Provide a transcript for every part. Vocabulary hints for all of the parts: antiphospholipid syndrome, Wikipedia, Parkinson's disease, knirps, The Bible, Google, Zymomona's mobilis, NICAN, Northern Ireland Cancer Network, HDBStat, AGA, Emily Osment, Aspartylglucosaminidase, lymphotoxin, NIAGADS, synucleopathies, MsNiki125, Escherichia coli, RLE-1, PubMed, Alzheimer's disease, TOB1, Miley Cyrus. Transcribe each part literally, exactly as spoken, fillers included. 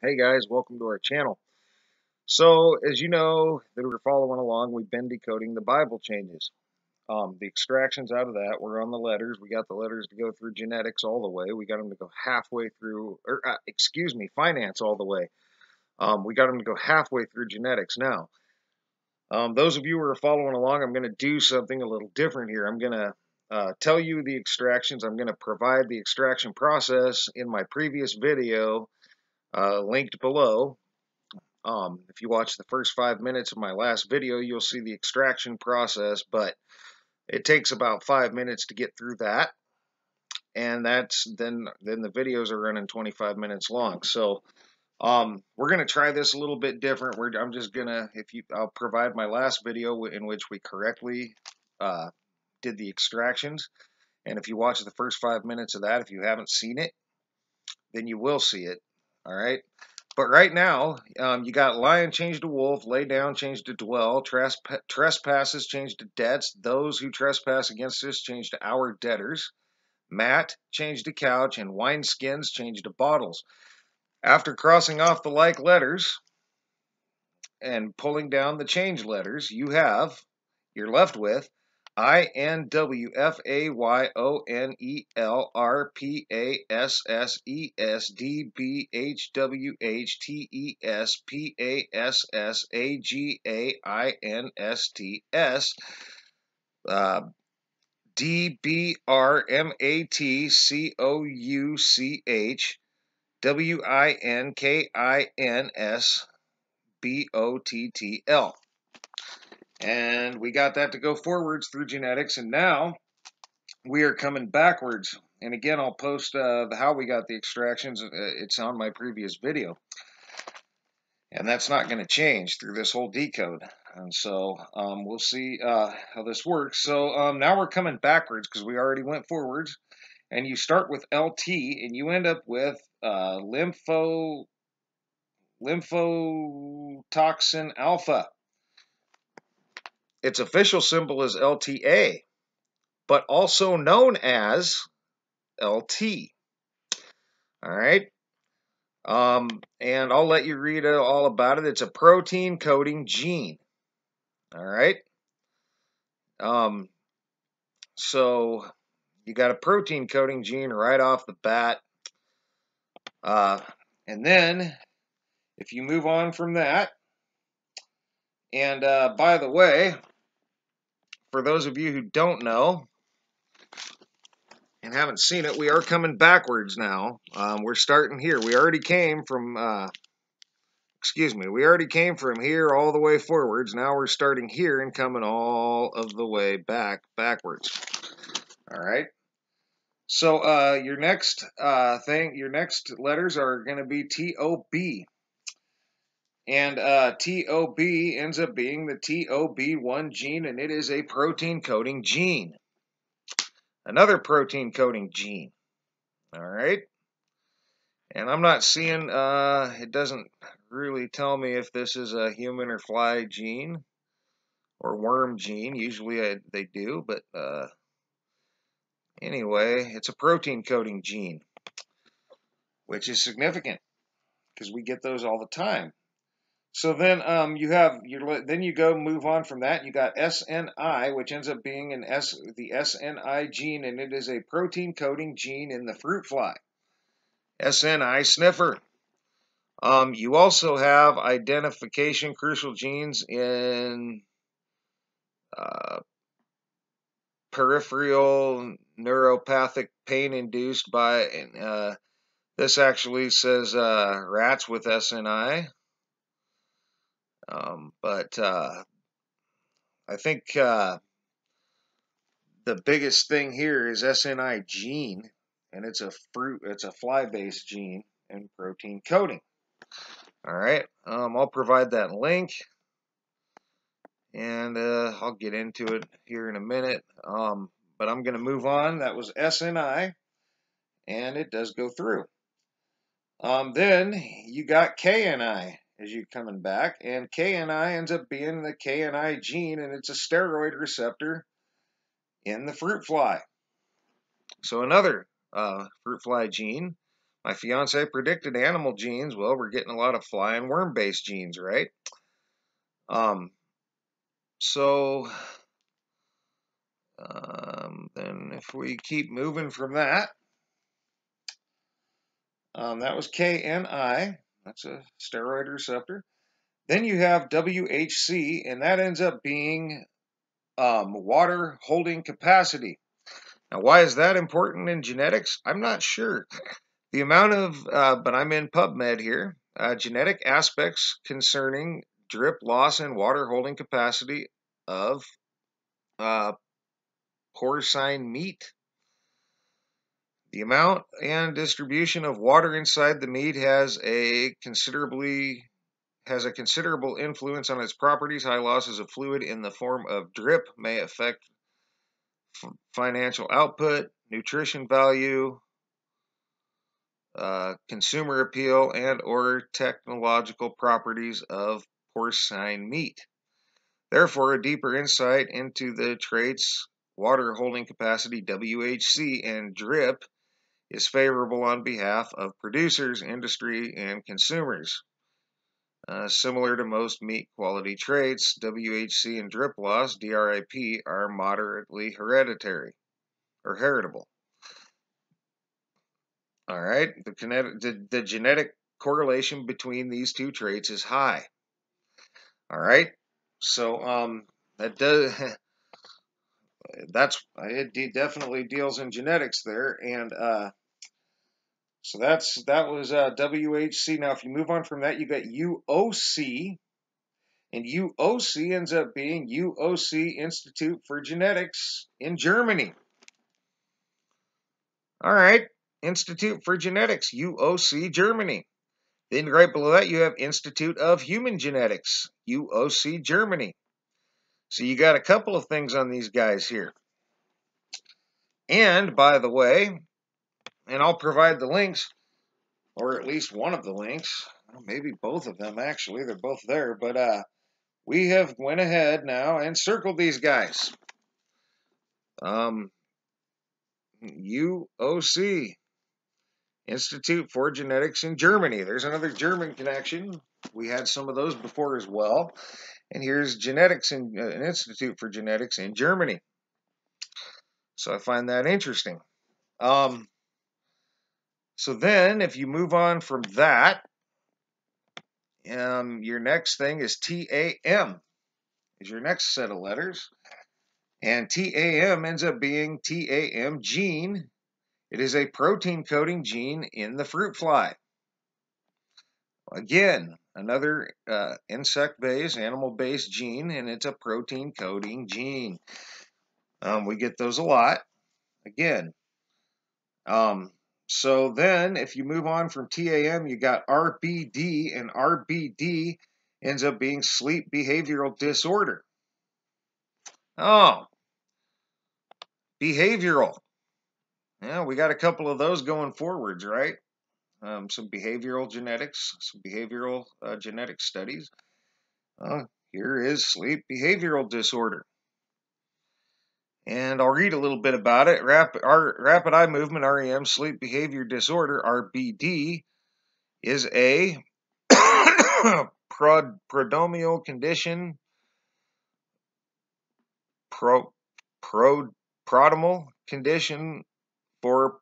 Hey guys, welcome to our channel. So as you know that we're following along, we've been decoding the Bible changes. Um, the extractions out of that were on the letters. We got the letters to go through genetics all the way. We got them to go halfway through, or uh, excuse me, finance all the way. Um, we got them to go halfway through genetics now. Um, those of you who are following along, I'm going to do something a little different here. I'm going to Uh, tell you the extractions. I'm going to provide the extraction process in my previous video uh, linked below. Um, if you watch the first five minutes of my last video, you'll see the extraction process, but it takes about five minutes to get through that. And that's then, then the videos are running twenty-five minutes long. So um, we're going to try this a little bit different. We're, I'm just going to, if you, I'll provide my last video in which we correctly uh, did the extractions, and if you watch the first five minutes of that, if you haven't seen it, then you will see it. All right, but right now um, you got lion changed to wolf, lay down changed to dwell, tresp trespasses changed to debts, those who trespass against us changed to our debtors, mat changed to couch, and wine skins changed to bottles. After crossing off the like letters and pulling down the change letters, you have, you're left with I N W F A Y O N E L R P A S S E S D B H W H T E S P A S S A G A I N S T S uh, D B R M A T C O U C H W I N K I N S B O T T L. And we got that to go forwards through genetics, and now we are coming backwards. And again, I'll post uh, how we got the extractions. It's on my previous video. And that's not going to change through this whole decode. And so um, we'll see uh, how this works. So um, now we're coming backwards because we already went forwards. And you start with L T, and you end up with uh, lympho, lymphotoxin alpha. Its official symbol is L T A, but also known as L T. All right. Um, and I'll let you read all about it. It's a protein coding gene. All right. Um, so you got a protein coding gene right off the bat. Uh, and then if you move on from that, and uh, by the way, for those of you who don't know and haven't seen it, we are coming backwards now. Um, we're starting here. We already came from, uh, excuse me, we already came from here all the way forwards. Now we're starting here and coming all of the way back backwards. All right. So uh, your next uh, thing, your next letters are going to be T O B. And uh, T O B ends up being the T O B one gene, and it is a protein coding gene. Another protein coding gene. All right. And I'm not seeing, uh, it doesn't really tell me if this is a human or fly gene or worm gene. Usually I, they do, but uh, anyway, it's a protein coding gene, which is significant because we get those all the time. So then um, you have your, then you go move on from that. You got S N I, which ends up being an S, the S N I gene, and it is a protein coding gene in the fruit fly, S N I sniffer. Um, you also have identification crucial genes in uh, peripheral neuropathic pain induced by. Uh, this actually says uh, rats with S N I. Um, but uh, I think uh, the biggest thing here is S N I gene, and it's a fruit, it's a fly-based gene and protein coding. All right, um, I'll provide that link, and uh, I'll get into it here in a minute. Um, but I'm going to move on. That was S N I, and it does go through. Um, then you got K N I. As you're coming back, and K N I ends up being the K N I gene, and it's a steroid receptor in the fruit fly. So another uh, fruit fly gene, My fiance predicted animal genes. Well, we're getting a lot of fly and worm-based genes, right? Um, so um, then if we keep moving from that, um, that was K N I. That's a steroid receptor. Then you have W H C, and that ends up being um, water holding capacity. Now, why is that important in genetics? I'm not sure. The amount of, uh, but I'm in PubMed here, uh, genetic aspects concerning drip loss and water holding capacity of uh, porcine meat. The amount and distribution of water inside the meat has a considerably has a considerable influence on its properties. High losses of fluid in the form of drip may affect financial output, nutrition value, uh, consumer appeal, and or technological properties of porcine meat. Therefore, a deeper insight into the traits water holding capacity, W H C, and drip is favorable on behalf of producers, industry, and consumers. Uh, similar to most meat quality traits, W H C and drip loss, D R I P, are moderately hereditary or heritable. All right, the, kinetic, the, the genetic correlation between these two traits is high. All right, so um, that does that's it definitely deals in genetics there, and uh, so that's that was uh, W H C. Now, if you move on from that, you got U O C, and U O C ends up being U O C Institute for Genetics in Germany. All right, Institute for Genetics, U O C Germany. Then right below that, you have Institute of Human Genetics, U O C Germany. So you got a couple of things on these guys here. And by the way, and I'll provide the links, or at least one of the links, maybe both of them actually, they're both there, but uh, we have went ahead now and circled these guys. Um, U O C, Institute for Genetics in Germany. There's another German connection. We had some of those before as well. And here's genetics in, uh, an Institute for Genetics in Germany. So I find that interesting. Um, so then if you move on from that, um, your next thing is T A M, is your next set of letters. And T A M ends up being T A M gene. It is a protein coding gene in the fruit fly. Again, another uh, insect-based, animal-based gene, and it's a protein-coding gene. Um, we get those a lot, again. Um, so then, if you move on from T A M, you got R B D, and R B D ends up being sleep behavioral disorder. Oh, behavioral. Yeah, we got a couple of those going forwards, right? Um, some behavioral genetics, some behavioral uh, genetic studies. Uh, here is sleep behavioral disorder. And I'll read a little bit about it. Rap our, rapid eye movement, R E M, sleep behavior disorder, R B D, is a prod prodromal condition, pro, pro, prodromal condition for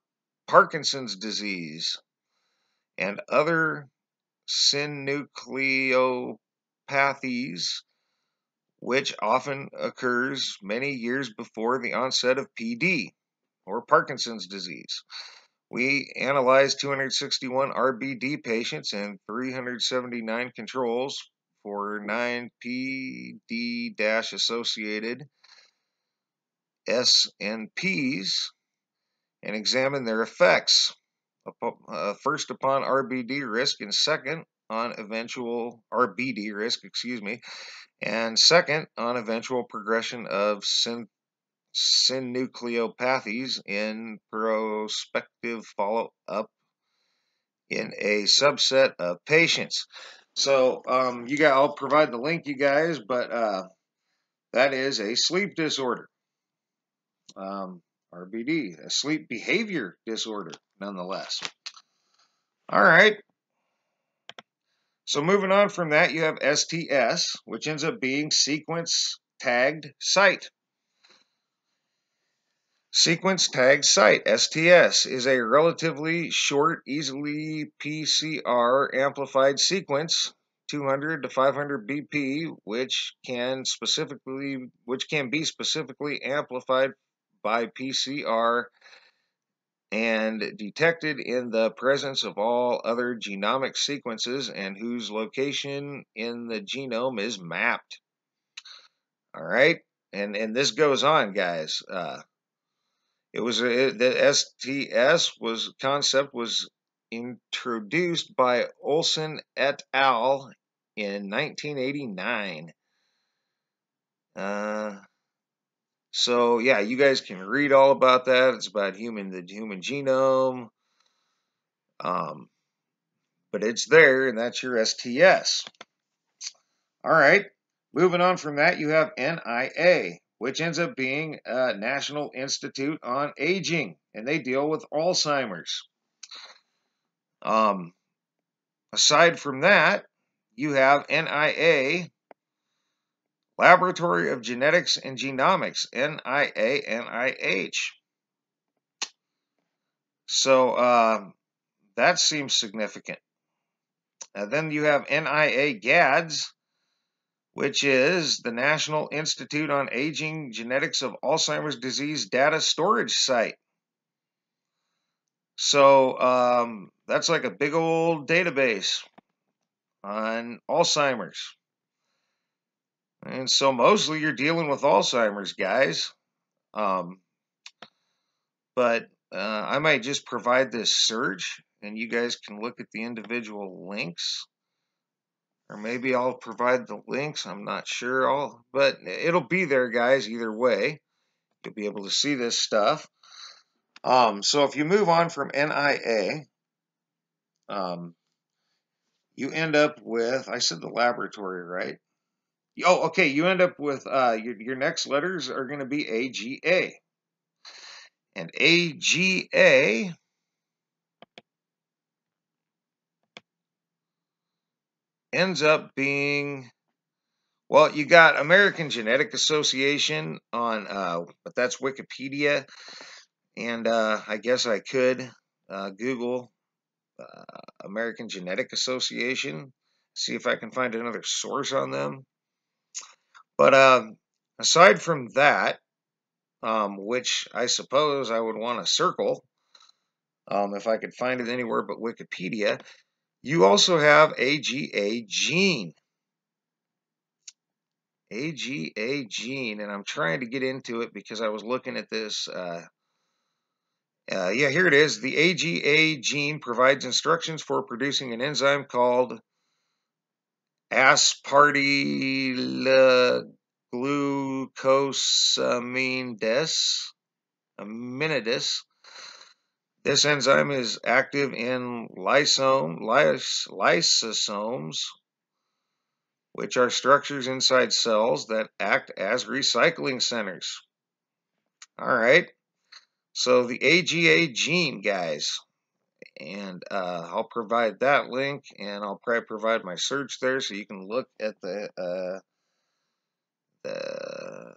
Parkinson's disease and other synucleopathies, which often occurs many years before the onset of P D, or Parkinson's disease. We analyzed two hundred sixty-one R B D patients and three hundred seventy-nine controls for nine P D-associated S N Ps and examined their effects. Uh, first upon R B D risk and second on eventual R B D risk, excuse me, and second on eventual progression of syn synucleopathies in prospective follow-up in a subset of patients. So um, you guys, I'll provide the link, you guys, but uh, that is a sleep disorder. Um, R B D, a sleep behavior disorder, nonetheless. All right. So moving on from that, you have S T S, which ends up being sequence tagged site. Sequence tagged site, S T S, is a relatively short, easily P C R amplified sequence, two hundred to five hundred B P, which can specifically, which can be specifically amplified by P C R and detected in the presence of all other genomic sequences and whose location in the genome is mapped. All right, and and this goes on, guys. Uh, It was it, the S T S was concept was introduced by Olson et al. In nineteen eighty-nine. Uh, so yeah, you guys can read all about that. It's about human the human genome. Um, but it's there, and that's your S T S. All right, moving on from that, you have N I A, which ends up being uh, National Institute on Aging, and they deal with Alzheimer's. Um, aside from that, you have N I A, Laboratory of Genetics and Genomics, N I A N I H. So uh, that seems significant. And then you have N I A GADS, which is the National Institute on Aging Genetics of Alzheimer's Disease Data Storage Site. So um, that's like a big old database on Alzheimer's. And so mostly you're dealing with Alzheimer's, guys. Um, but uh, I might just provide this search, and you guys can look at the individual links. Or maybe I'll provide the links, I'm not sure, I'll, but it'll be there, guys, either way. You'll be able to see this stuff. Um, so if you move on from N I A, um, you end up with, I said the laboratory, right? Oh, okay, you end up with, uh, your, your next letters are going to be A G A. And A G A... ends up being, well, you got American Genetic Association on, uh, but that's Wikipedia, and uh, I guess I could uh, Google uh, American Genetic Association, see if I can find another source on them. But uh, aside from that, um, which I suppose I would want to circle um, if I could find it anywhere but Wikipedia, you also have A G A gene. A G A gene, and I'm trying to get into it because I was looking at this. Uh, uh, yeah, here it is. The A G A gene provides instructions for producing an enzyme called Aspartylglucosaminidase. This enzyme is active in lysome, lys, lysosomes, which are structures inside cells that act as recycling centers. All right, so the A G A gene, guys, and uh, I'll provide that link, and I'll probably provide my search there so you can look at the, uh, the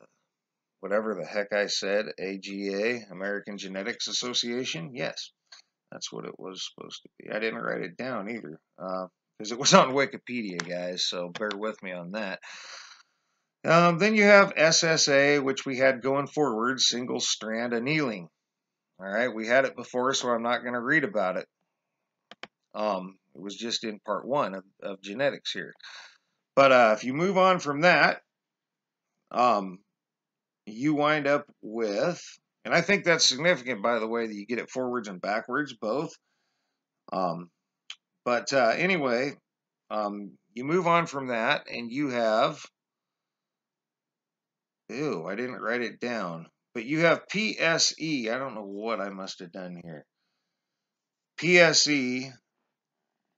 whatever the heck I said, A G A, American Genetics Association. Yes, that's what it was supposed to be. I didn't write it down either because uh, it was on Wikipedia, guys, so bear with me on that. Um, then you have S S A, which we had going forward, single-strand annealing. All right, we had it before, so I'm not going to read about it. Um, it was just in part one of, of genetics here. But uh, if you move on from that, um, you wind up with, and I think that's significant, by the way, that you get it forwards and backwards, both. Um, but uh, anyway, um, you move on from that, and you have, ew, I didn't write it down, but you have P S E. I don't know what I must have done here. P S E,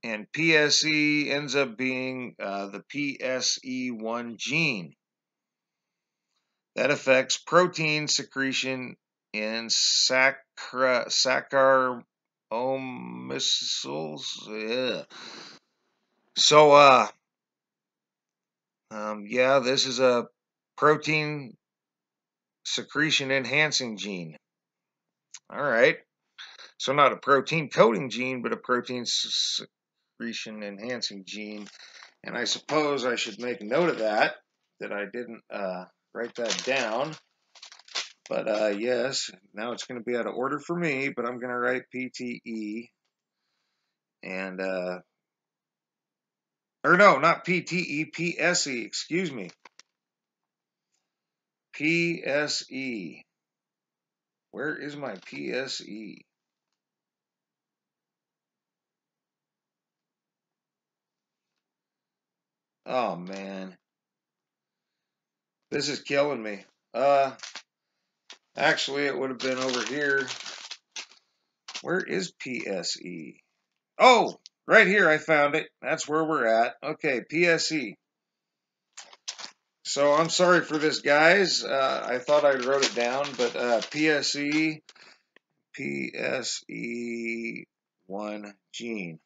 and P S E ends up being uh, the P S E one gene. That affects protein secretion in sacra, sacar, Omiscels, yeah. So, uh, um, yeah, this is a protein secretion enhancing gene. All right. So not a protein coding gene, but a protein secretion enhancing gene. And I suppose I should make note of that, that I didn't uh, write that down. But uh, yes, now it's going to be out of order for me, but I'm going to write P T E. And, uh, or no, not P T E, P S E, excuse me. P S E. Where is my P S E? Oh, man. This is killing me. Uh, actually, it would have been over here. Where is P S E? Oh, right here. I found it. That's where we're at. Okay, P S E. So I'm sorry for this, guys. Uh, I thought I wrote it down, but uh, P S E, P S E one gene.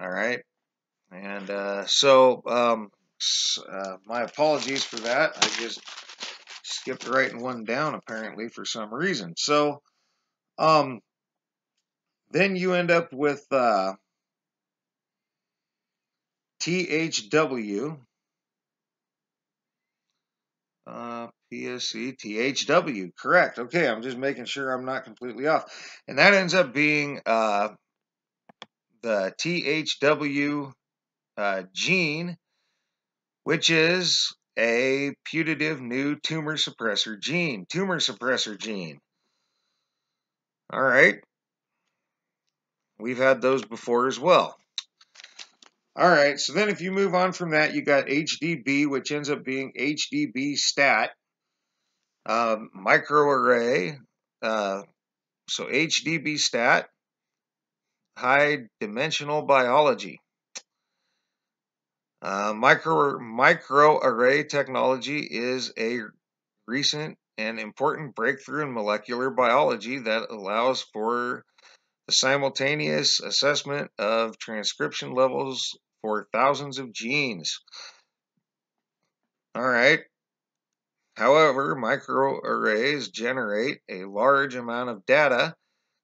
All right. And uh, so um, uh, my apologies for that. I just skipped writing one down apparently for some reason. So um, then you end up with uh, T H W, uh, P S E, T H W, correct. Okay, I'm just making sure I'm not completely off. And that ends up being uh, the T H W Uh, gene, which is a putative new tumor suppressor gene. Tumor suppressor gene. All right. We've had those before as well. All right. So then if you move on from that, you got H D B, which ends up being H D B stat, uh, microarray. Uh, so H D B stat, high dimensional biology. Uh, micro microarray technology is a recent and important breakthrough in molecular biology that allows for the simultaneous assessment of transcription levels for thousands of genes. All right. However, microarrays generate a large amount of data,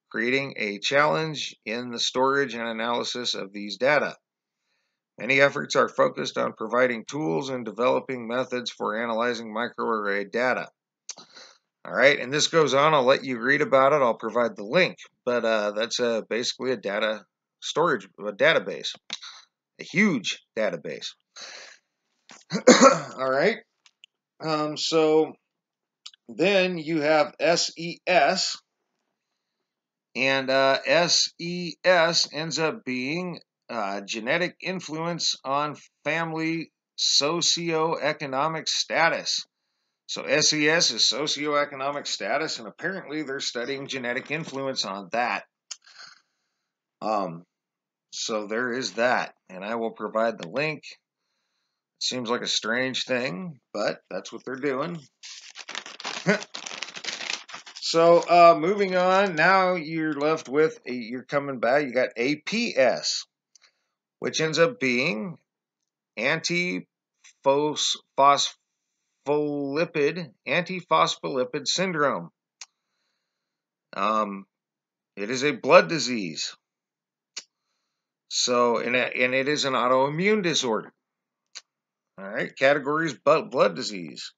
creating a challenge in the storage and analysis of these data. Many efforts are focused on providing tools and developing methods for analyzing microarray data. All right, and this goes on. I'll let you read about it. I'll provide the link, but uh, that's uh, basically a data storage, a database, a huge database. All right, um, so then you have S E S, and uh, S E S ends up being Uh, genetic influence on family socioeconomic status. So S E S is socioeconomic status, and apparently they're studying genetic influence on that. Um, so there is that, and I will provide the link. It seems like a strange thing, but that's what they're doing. So uh, moving on, now you're left with, you're coming back, you got A P S. Which ends up being antiphospholipid, antiphospholipid syndrome. Um, it is a blood disease. So, and, and it is an autoimmune disorder. All right, categories, but blood disease.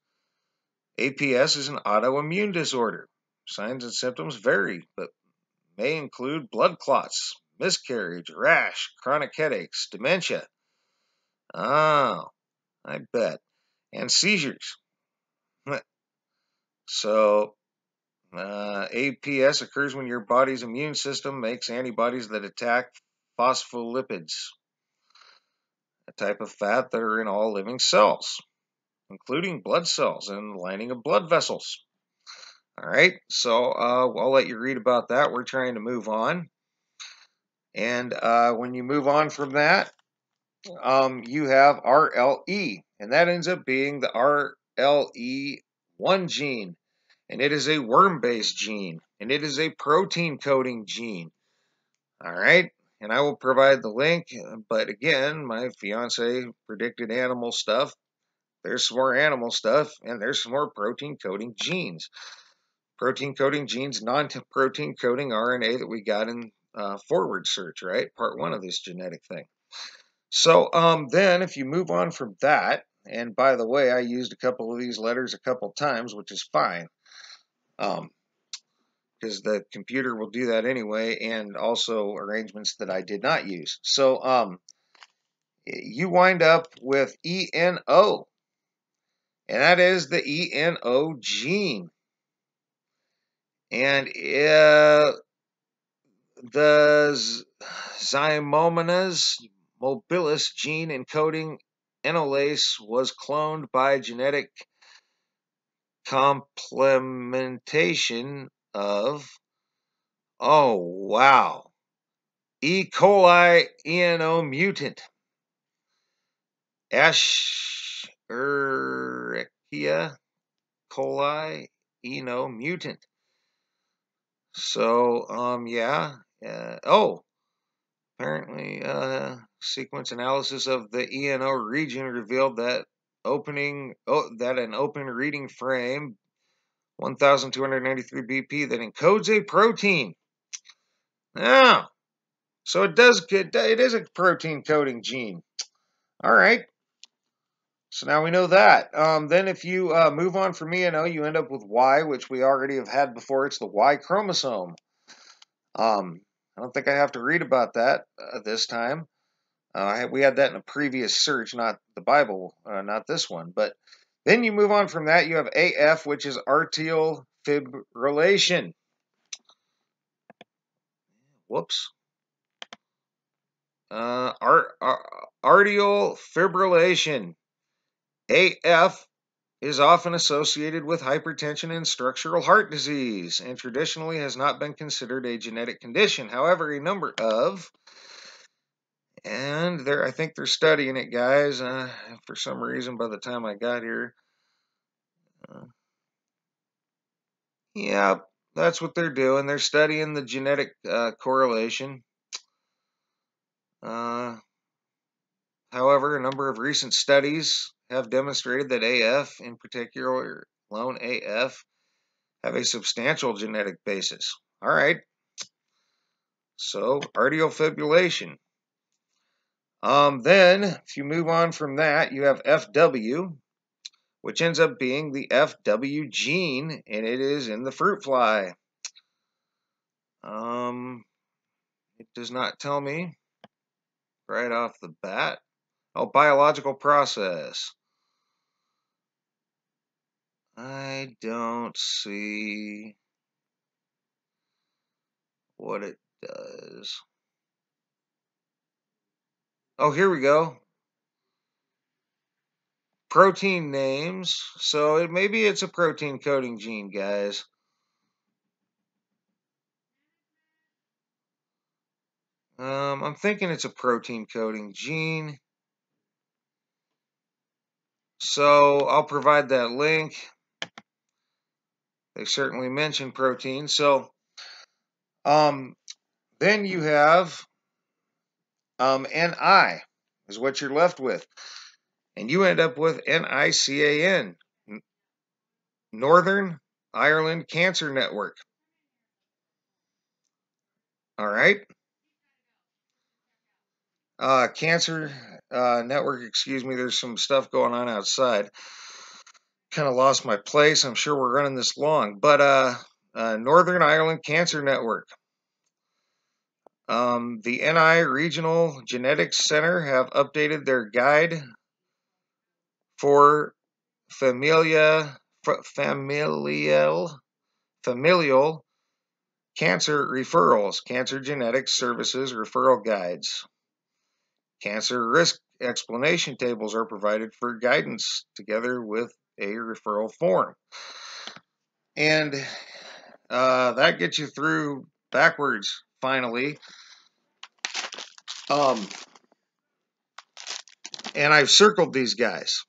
A P S is an autoimmune disorder. Signs and symptoms vary, but may include blood clots, miscarriage, rash, chronic headaches, dementia. Oh, I bet. And seizures. So, uh, A P S occurs when your body's immune system makes antibodies that attack phospholipids, a type of fat that are in all living cells, including blood cells and lining of blood vessels. All right, so uh, I'll let you read about that. We're trying to move on. And uh, when you move on from that, um, you have R L E, and that ends up being the R L E one gene, and it is a worm-based gene. and it is a protein coding gene. All right, and I will provide the link, but again, my fiance predicted animal stuff. There's some more animal stuff, and there's some more protein coding genes. Protein coding genes, non-protein coding R N A that we got in uh, forward search, right? Part one of this genetic thing. So um, then if you move on from that, and by the way, I used a couple of these letters a couple times, which is fine. Um, because the computer will do that anyway, and also arrangements that I did not use. So um, you wind up with E N O, and that is the E N O gene. And uh, the Zymomona's mobilis gene encoding enolase was cloned by genetic complementation of, oh wow, E. coli E N O mutant, Escherichia coli E N O mutant. So um yeah, uh, oh, apparently uh, sequence analysis of the E N O region revealed that opening oh that an open reading frame one thousand two hundred ninety-three B P that encodes a protein. Now, so it does get, it is a protein coding gene. All right. So now we know that. Um, then if you uh, move on from E N O, you end up with Y, which we already have had before. It's the Y chromosome. Um, I don't think I have to read about that uh, this time. Uh, we had that in a previous search, not the Bible, uh, not this one, but. Then you move on from that, you have A F, which is atrial fibrillation. Whoops. Uh, ar ar atrial fibrillation. A F is often associated with hypertension and structural heart disease, and traditionally has not been considered a genetic condition. However, a number of... And there, I think they're studying it, guys. Uh, for some reason, by the time I got here, uh, yeah, that's what they're doing. They're studying the genetic uh, correlation. Uh, however, a number of recent studies have demonstrated that A F, in particular, lone A F, have a substantial genetic basis. All right. So, atrial fibrillation. Um, then, if you move on from that, you have F W, which ends up being the F W gene, and it is in the fruit fly. Um, it does not tell me right off the bat. Oh, biological process. I don't see what it does. Oh, here we go. Protein names. So it, maybe it's a protein coding gene, guys. Um, I'm thinking it's a protein coding gene. So I'll provide that link. They certainly mention protein. So um, then you have... Um, N I is what you're left with. And you end up with N I C A N, Northern Ireland Cancer Network. All right. Uh, cancer uh, network, excuse me, there's some stuff going on outside. Kind of lost my place. I'm sure we're running this long. But uh, uh, Northern Ireland Cancer Network. Um, the N I Regional Genetics Center have updated their guide for familia, familial, familial cancer referrals, cancer genetics services referral guides. Cancer risk explanation tables are provided for guidance together with a referral form. And uh, that gets you through backwards, finally. Um, and I've circled these guys.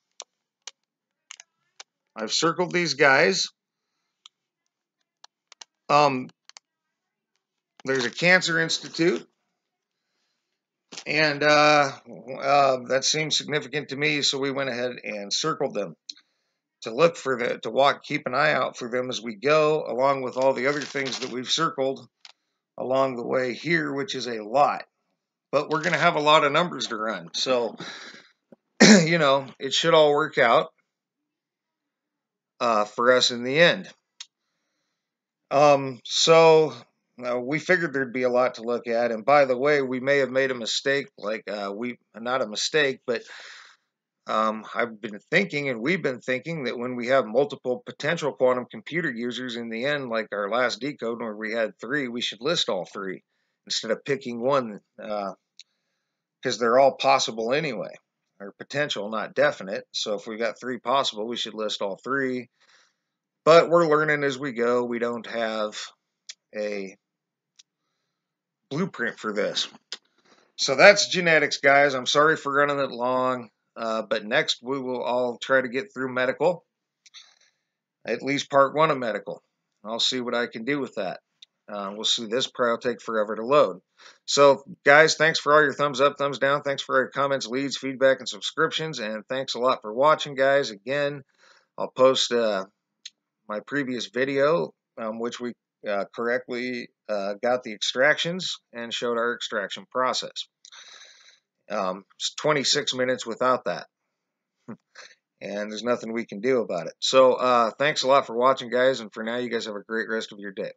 I've circled these guys. Um, There's a cancer institute, and uh, uh, that seemed significant to me, so we went ahead and circled them to look for the to walk, keep an eye out for them as we go, along with all the other things that we've circled along the way here, which is a lot. But we're going to have a lot of numbers to run, so you know it should all work out uh, for us in the end. Um, so. Uh, we figured there'd be a lot to look at, and by the way, we may have made a mistake, like uh, we, not a mistake, but um, I've been thinking, and we've been thinking, that when we have multiple potential quantum computer users in the end, like our last decode where we had three, we should list all three instead of picking one, because uh, they're all possible anyway, or potential, not definite. So if we got three possible, we should list all three, but we're learning as we go. We don't have a blueprint for this. So that's genetics, guys. I'm sorry for running it long, uh, but next we will all try to get through medical, at least part one of medical. I'll see what I can do with that. Uh, we'll see. This probably will take forever to load. So, guys, thanks for all your thumbs up, thumbs down. Thanks for all your comments, leads, feedback, and subscriptions. And thanks a lot for watching, guys. Again, I'll post uh, my previous video, um, which we Uh, correctly uh, got the extractions and showed our extraction process. Um, it's twenty-six minutes without that, and there's nothing we can do about it. So uh, thanks a lot for watching, guys, and for now, you guys have a great rest of your day.